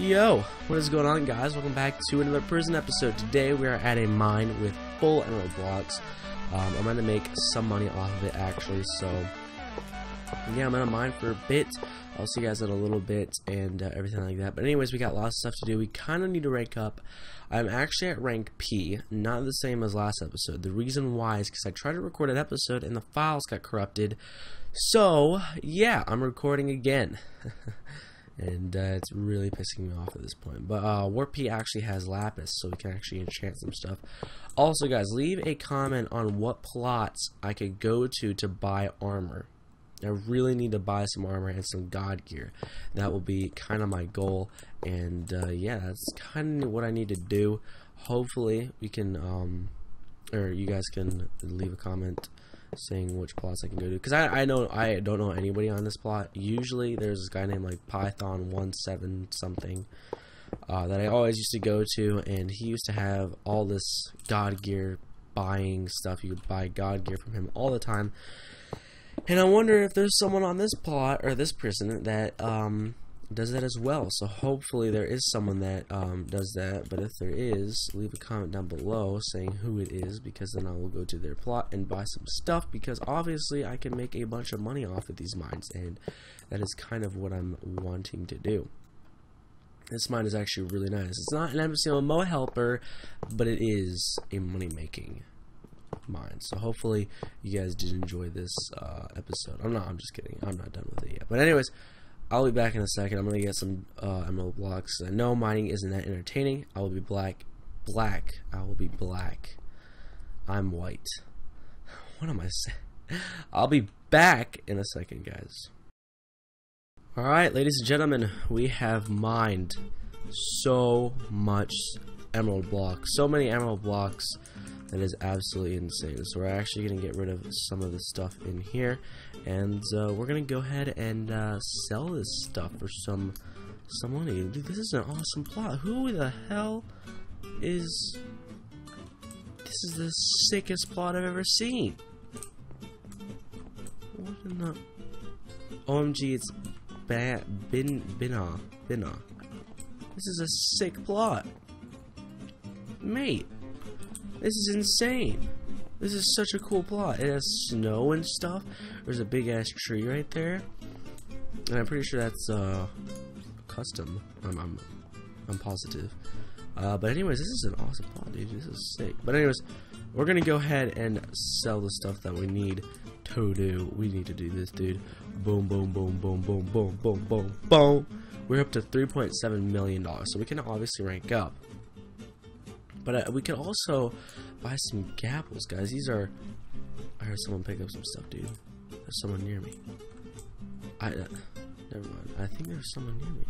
Yo, what is going on, guys? Welcome back to another prison episode. Today we are at a mine with full emerald blocks. I'm gonna make some money off of it, actually, so yeah, I'm gonna mine for a bit. I'll see you guys in a little bit and everything like that. But anyways, we got lots of stuff to do. We kind of need to rank up. I'm actually at rank P, not the same as last episode. The reason why is because I tried to record an episode and the files got corrupted. So yeah, I'm recording again. And it's really pissing me off at this point. But Warpy actually has lapis, so we can actually enchant some stuff. Also, guys, leave a comment on what plots I could go to buy armor. I really need to buy some armor and some god gear. That will be kind of my goal. And yeah, that's kind of what I need to do. Hopefully, we can, or you guys can leave a comment saying which plots I can go to, because I don't know anybody on this plot. Usually there's this guy named like Python 17 something that I always used to go to, and he used to have all this god gear buying stuff. You could buy god gear from him all the time, and I wonder if there's someone on this plot or this prison that does that as well. So hopefully there is someone that does that, but if there is, leave a comment down below saying who it is, because then I will go to their plot and buy some stuff, because obviously I can make a bunch of money off of these mines, and that is kind of what I'm wanting to do. This mine is actually really nice. It's not an MCLMO helper, but it is a money-making mine. So hopefully you guys did enjoy this episode. I'm just kidding. I'm not done with it yet. But anyways, I'll be back in a second. I'm gonna get some emerald blocks. I know mining isn't that entertaining. I will be black. I will be black. I'm white. What am I saying? I'll be back in a second, guys. All right, ladies and gentlemen, we have mined so much emerald blocks, so many emerald blocks. That is absolutely insane. So we're actually going to get rid of some of the stuff in here, and we're going to go ahead and sell this stuff for some money. Dude, this is an awesome plot. Who the hell is... This is the sickest plot I've ever seen. What in the... OMG, it's Binna. This is a sick plot. Mate. This is insane. This is such a cool plot. It has snow and stuff. There's a big ass tree right there, and I'm pretty sure that's custom. I'm positive. But anyways, this is an awesome plot, dude. This is sick. But anyways, we're gonna go ahead and sell the stuff that we need to do. We need to do this, dude. Boom, boom, boom, boom, boom, boom, boom, boom, boom. We're up to $3.7 million, so we can obviously rank up. But we can also buy some gapples, guys. These are... I heard someone pick up some stuff, dude. There's someone near me. Never mind. I think there's someone near me.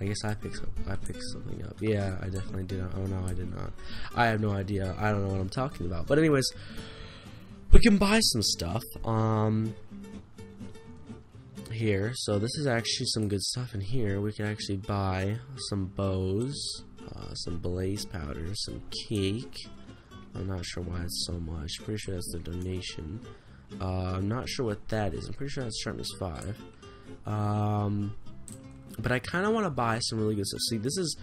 I guess I picked something up. Yeah, I definitely did not. Oh, no, I did not. I have no idea. I don't know what I'm talking about. But anyways, we can buy some stuff. Here. So this is actually some good stuff in here. We can actually buy some bows. Some blaze powder, some cake. I'm not sure why it's so much. Pretty sure that's the donation. I'm not sure what that is. I'm pretty sure that's sharpness 5. But I kind of want to buy some really good stuff. See, this is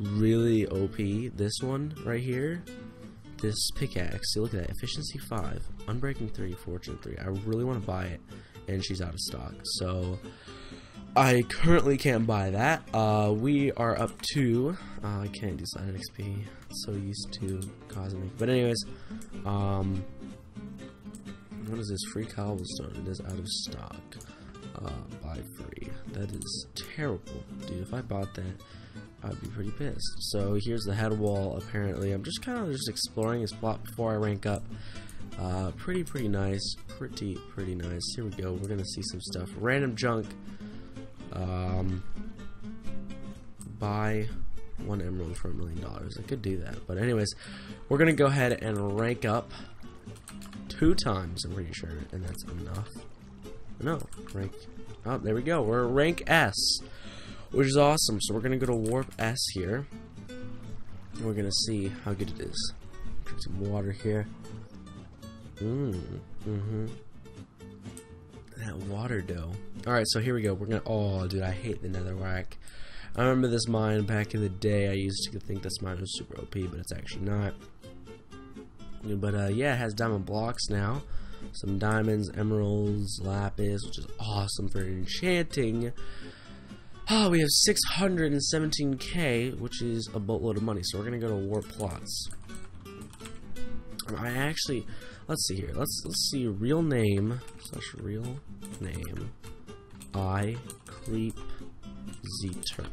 really OP. This one right here. This pickaxe. See, look at that. Efficiency 5. Unbreaking 3. Fortune 3. I really want to buy it. And she's out of stock. So... I currently can't buy that. We are up to... I can't do silent XP. So used to cosmic. But anyways, what is this? Free cobblestone. It is out of stock. Buy free. That is terrible, dude. If I bought that, I'd be pretty pissed. So here's the head wall. Apparently, I'm just kind of just exploring this plot before I rank up. Pretty nice. Pretty nice. Here we go. We're gonna see some stuff. Random junk. Buy 1 emerald for $1 million. I could do that, but anyways, we're gonna go ahead and rank up 2 times, I'm pretty sure, and that's enough. No, rank up. There we go. We're rank S, which is awesome. So we're gonna go to warp S here, and we're gonna see how good it is. Drink some water here. That water dough. Alright, so here we go. We're gonna... Oh, dude, I hate the netherrack. I remember this mine back in the day. I used to think this mine was super OP, but it's actually not. But yeah, it has diamond blocks now. Some diamonds, emeralds, lapis, which is awesome for enchanting. Oh, we have 617k, which is a boatload of money. So we're gonna go to Warp Plots. And I actually, let's see here. Let's see real name slash real name. I creep zeter.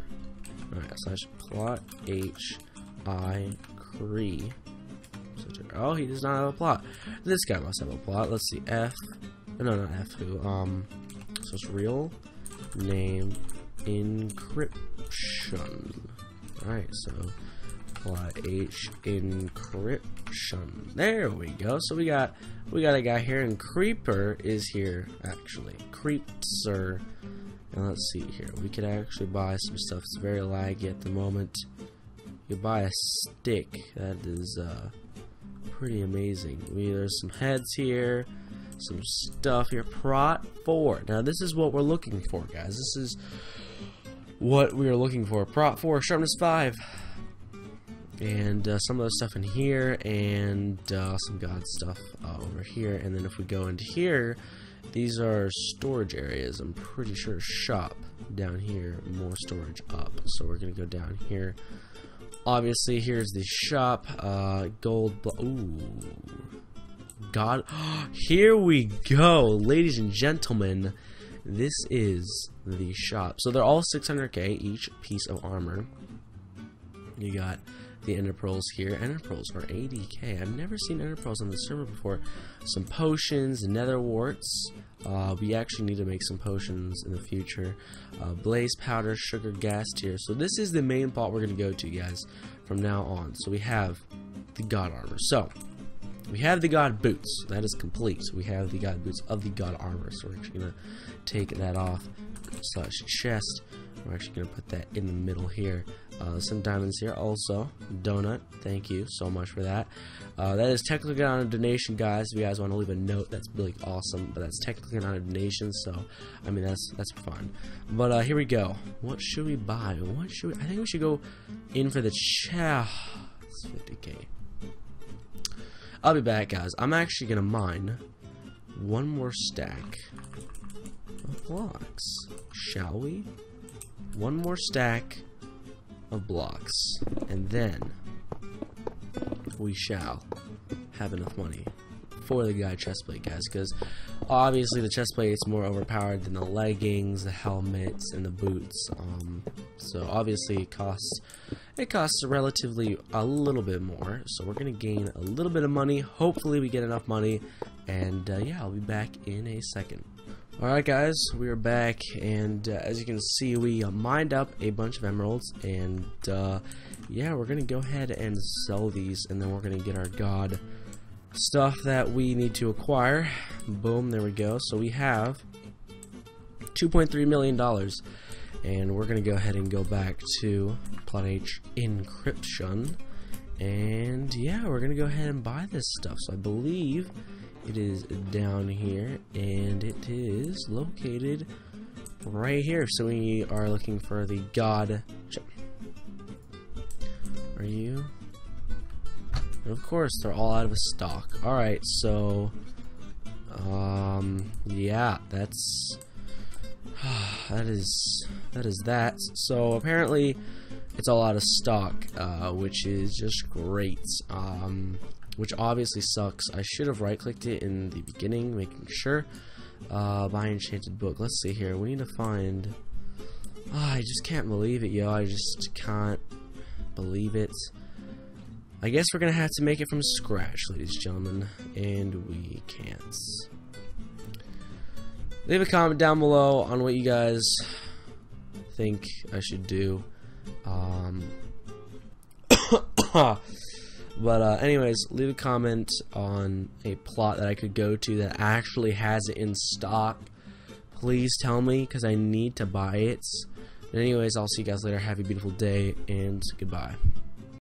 Alright, slash plot H I cree. Oh, he does not have a plot. This guy must have a plot. Let's see. F. No, not F. Who? So it's real name encryption. Alright, so plot H encryption. There we go. So we got a guy here, and Creeper is here actually. Creepser. Now let's see here. We could actually buy some stuff. It's very laggy at the moment. You buy a stick. That is pretty amazing. There's some heads here, some stuff here. Prot 4. Now this is what we're looking for, guys. This is what we are looking for. Prot 4, sharpness 5, and some of the stuff in here, and some god stuff over here. And then if we go into here, these are storage areas. I'm pretty sure shop down here, more storage up. So we're gonna go down here. Obviously, here's the shop. Gold. Ooh. God. Here we go, ladies and gentlemen. This is the shop. So they're all 600k each piece of armor. You got the ender pearls here. Ender pearls are 80k. I've never seen ender pearls on the server before. Some potions, nether warts. We actually need to make some potions in the future. Blaze powder, sugar gas tier. So this is the main pot we're going to go to, guys, from now on. So we have the god armor. So we have the god boots. That is complete. So we have the god boots of the god armor. So we're actually going to take that off. Slash chest. We're actually going to put that in the middle here. Some diamonds here also. Donut, thank you so much for that. That is technically not a donation, guys. If you guys want to leave a note, that's really awesome. But that's technically not a donation, so I mean that's fun. But here we go. What should we buy? What should we, I think we should go in for the chow. It's 50k. I'll be back, guys. I'm actually gonna mine one more stack of blocks. Shall we? One more stack of blocks, and then we shall have enough money for the guy chestplate, guys, because obviously the chestplate is more overpowered than the leggings, the helmets, and the boots. So obviously it costs relatively a little bit more, so we're gonna gain a little bit of money. Hopefully we get enough money, and yeah, I'll be back in a second. Alright, guys, we are back, and as you can see, we mined up a bunch of emeralds, and yeah, we're gonna go ahead and sell these, and then we're gonna get our god stuff that we need to acquire. Boom, there we go. So we have $2.3 million, and we're gonna go ahead and go back to Plot H Encryption, and yeah, we're gonna go ahead and buy this stuff. So I believe it is down here, and it is located right here. So we are looking for the god. Are you? And of course, they're all out of stock. All right, so yeah, that's that is that. So apparently, it's all out of stock, which is just great. Which obviously sucks. I should have right-clicked it in the beginning, making sure. Buy enchanted book. Let's see here. We need to find... Oh, I just can't believe it, yo. I just can't believe it. I guess we're gonna have to make it from scratch, ladies and gentlemen. And we can't. Leave a comment down below on what you guys think I should do. But anyways, leave a comment on a plot that I could go to that actually has it in stock. Please tell me, because I need to buy it. And anyways, I'll see you guys later. Have a beautiful day, and goodbye.